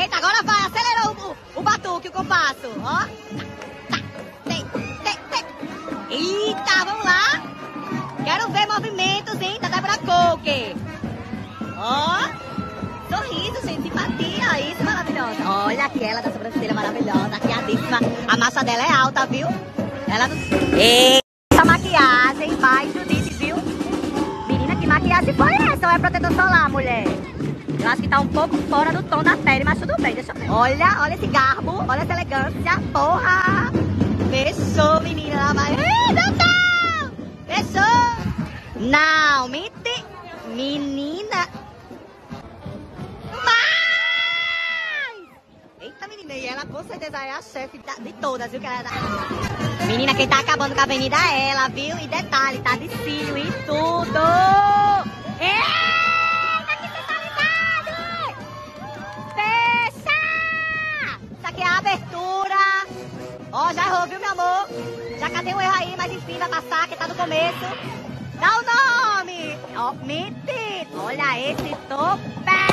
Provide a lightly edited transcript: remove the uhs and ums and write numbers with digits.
Eita, agora vai, acelerou o batuque, o compasso, ó. Eita, vamos lá. Quero ver movimentos, hein, da Debra Coke. Ó, sorriso, gente, simpatia, isso, maravilhosa. Olha aquela da sobrancelha maravilhosa, afiadíssima. A massa dela é alta, viu? Ela não... Eita, maquiagem, vai, Judite, viu? Menina, que maquiagem foi essa? Ou é protetor solar, mulher? Eu acho que tá um pouco fora do tom da série, mas tudo bem, deixa eu ver. Olha esse garbo, olha essa elegância, porra! Fechou, menina, ela vai... Ih, doutor! Fechou! Não, mente... Menina... Mas... Eita, menina, e ela com certeza é a chefe de todas, viu? Que ela... Menina, quem tá acabando com a avenida é ela, viu? E detalhe, tá de cílio e tudo! É! Ó, já errou, viu, meu amor? Já cadê um erro aí, mas enfim, vai passar, que tá no começo. Dá o nome! Ó, mentira! Olha esse topé!